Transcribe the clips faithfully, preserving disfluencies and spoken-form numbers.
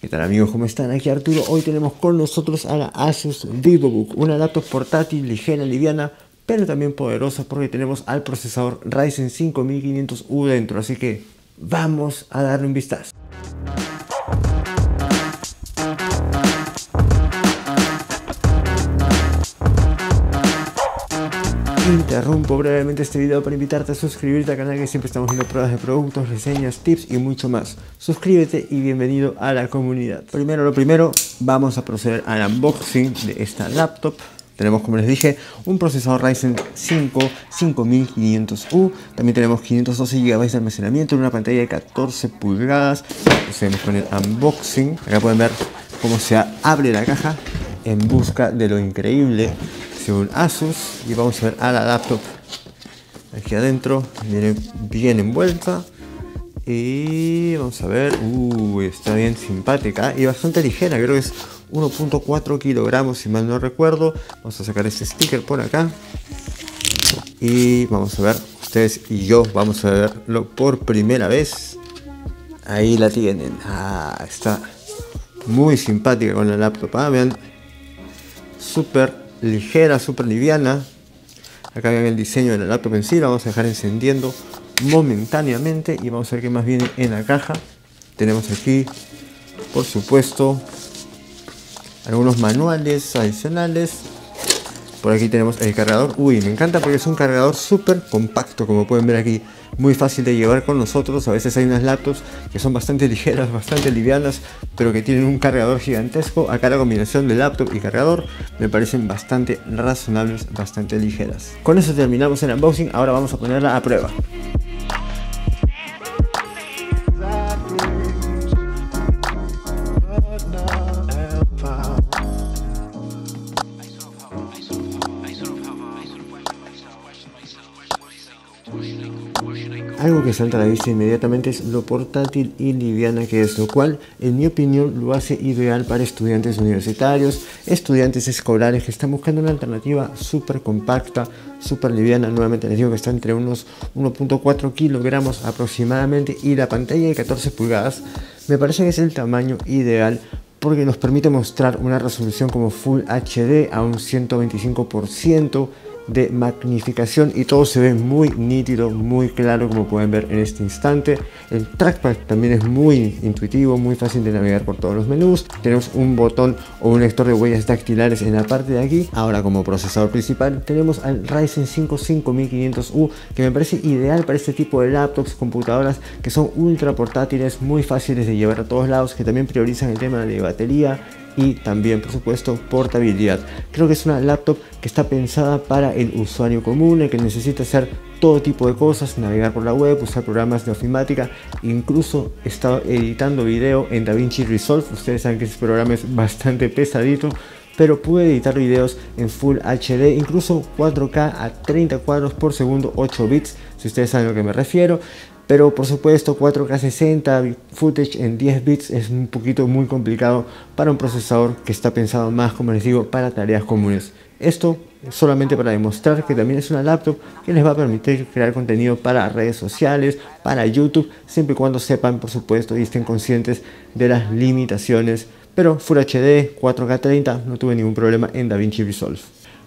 ¿Qué tal amigos? ¿Cómo están? Aquí Arturo. Hoy tenemos con nosotros a la Asus Vivobook, una laptop portátil, ligera, liviana, pero también poderosa porque tenemos al procesador Ryzen cinco mil quinientos U dentro, así que vamos a darle un vistazo. Interrumpo brevemente este video para invitarte a suscribirte al canal, que siempre estamos viendo pruebas de productos, reseñas, tips y mucho más. Suscríbete y bienvenido a la comunidad. Primero lo primero, vamos a proceder al unboxing de esta laptop. Tenemos, como les dije, un procesador Ryzen cinco cinco mil quinientos U. También tenemos quinientos doce gigabytes de almacenamiento en una pantalla de catorce pulgadas. Procedemos con el unboxing. Acá pueden ver cómo se abre la caja en busca de lo increíble según Asus, y vamos a ver a la laptop aquí adentro. Viene bien envuelta y vamos a ver, uh, está bien simpática y bastante ligera, creo que es uno punto cuatro kilogramos si mal no recuerdo. Vamos a sacar este sticker por acá y vamos a ver, ustedes y yo vamos a verlo por primera vez. Ahí la tienen. Ah, está muy simpática con la laptop, ah, vean, súper ligera, súper liviana. Acá ven el diseño de la laptop en sí. La vamos a dejar encendiendo momentáneamente y vamos a ver qué más viene en la caja. Tenemos aquí, por supuesto, algunos manuales adicionales. Por aquí tenemos el cargador. Uy, me encanta porque es un cargador súper compacto, como pueden ver aquí, muy fácil de llevar con nosotros. A veces hay unas laptops que son bastante ligeras, bastante livianas, pero que tienen un cargador gigantesco. Acá la combinación de laptop y cargador me parecen bastante razonables, bastante ligeras. Con eso terminamos el unboxing, ahora vamos a ponerla a prueba. Algo que salta a la vista inmediatamente es lo portátil y liviana que es, lo cual en mi opinión lo hace ideal para estudiantes universitarios, estudiantes escolares que están buscando una alternativa súper compacta, súper liviana. Nuevamente les digo que está entre unos uno punto cuatro kilogramos aproximadamente, y la pantalla de catorce pulgadas me parece que es el tamaño ideal porque nos permite mostrar una resolución como Full H D a un ciento veinticinco por ciento de magnificación y todo se ve muy nítido, muy claro, como pueden ver en este instante. El trackpad también es muy intuitivo, muy fácil de navegar por todos los menús. Tenemos un botón o un lector de huellas dactilares en la parte de aquí. Ahora, como procesador principal tenemos al Ryzen cinco cinco mil quinientos U, que me parece ideal para este tipo de laptops, computadoras que son ultra portátiles, muy fáciles de llevar a todos lados, que también priorizan el tema de batería y también, por supuesto, portabilidad. Creo que es una laptop que está pensada para el usuario común, el que necesita hacer todo tipo de cosas, navegar por la web, usar programas de ofimática. Incluso he estado editando video en DaVinci Resolve. Ustedes saben que ese programa es bastante pesadito, pero pude editar videos en Full H D, incluso cuatro K a treinta cuadros por segundo, ocho bits, si ustedes saben a lo que me refiero. Pero por supuesto cuatro K sesenta footage en diez bits es un poquito muy complicado para un procesador que está pensado más, como les digo, para tareas comunes. Esto solamente para demostrar que también es una laptop que les va a permitir crear contenido para redes sociales, para YouTube, siempre y cuando sepan, por supuesto, y estén conscientes de las limitaciones. Pero Full H D, cuatro K treinta, no tuve ningún problema en DaVinci Resolve.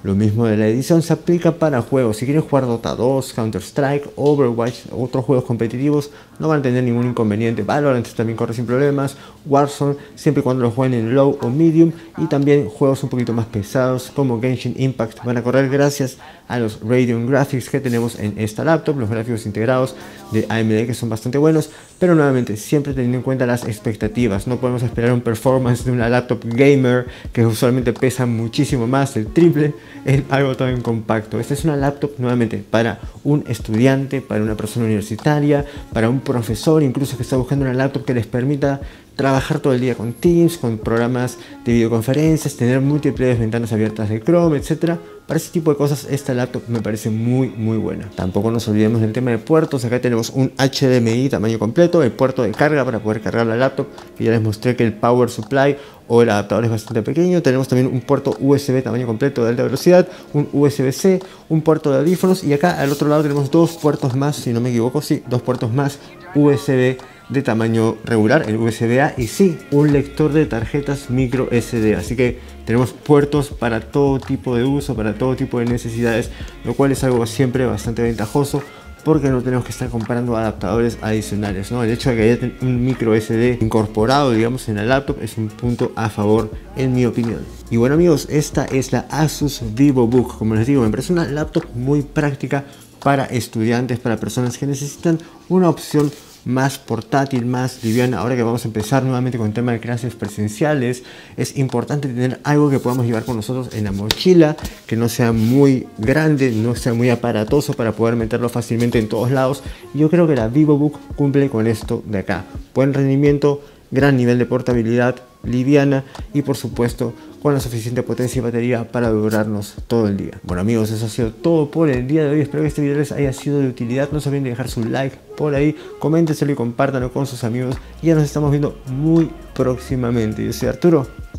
Lo mismo de la edición se aplica para juegos. Si quieren jugar Dota dos, Counter Strike, Overwatch, otros juegos competitivos, no van a tener ningún inconveniente. Valorant también corre sin problemas, Warzone, siempre y cuando lo jueguen en Low o Medium, y también juegos un poquito más pesados como Genshin Impact van a correr gracias a los Radeon Graphics que tenemos en esta laptop, los gráficos integrados de A M D que son bastante buenos, pero nuevamente siempre teniendo en cuenta las expectativas. No podemos esperar un performance de una laptop gamer que usualmente pesa muchísimo más, el triple, en algo tan compacto. Esta es una laptop nuevamente para un estudiante, para una persona universitaria, para un profesor incluso que está buscando una laptop que les permita trabajar todo el día con Teams, con programas de videoconferencias, tener múltiples ventanas abiertas de Chrome, etcétera. Para ese tipo de cosas esta laptop me parece muy muy buena. Tampoco nos olvidemos del tema de puertos. Acá tenemos un H D M I tamaño completo, el puerto de carga para poder cargar la laptop, que ya les mostré que el power supply o el adaptador es bastante pequeño. Tenemos también un puerto U S B tamaño completo de alta velocidad, un U S B C, un puerto de audífonos, y acá al otro lado tenemos dos puertos más, si no me equivoco, sí, dos puertos más U S B de tamaño regular, el U S B A, y sí, un lector de tarjetas micro S D. Así que tenemos puertos para todo tipo de uso, para todo tipo de necesidades, lo cual es algo siempre bastante ventajoso, porque no tenemos que estar comprando adaptadores adicionales, ¿no? El hecho de que haya un micro S D incorporado, digamos, en la laptop es un punto a favor, en mi opinión. Y bueno, amigos, esta es la Asus Vivobook. Como les digo, me parece una laptop muy práctica para estudiantes, para personas que necesitan una opción más portátil, más liviana. Ahora que vamos a empezar nuevamente con el tema de clases presenciales, es importante tener algo que podamos llevar con nosotros en la mochila, que no sea muy grande, no sea muy aparatoso, para poder meterlo fácilmente en todos lados. Yo creo que la Vivobook cumple con esto de acá: buen rendimiento, gran nivel de portabilidad, liviana y por supuesto con la suficiente potencia y batería para durarnos todo el día. Bueno, amigos, eso ha sido todo por el día de hoy. Espero que este video les haya sido de utilidad. No se olviden de dejar su like por ahí, coméntenselo y compártanlo con sus amigos. Y ya nos estamos viendo muy próximamente. Yo soy Arturo.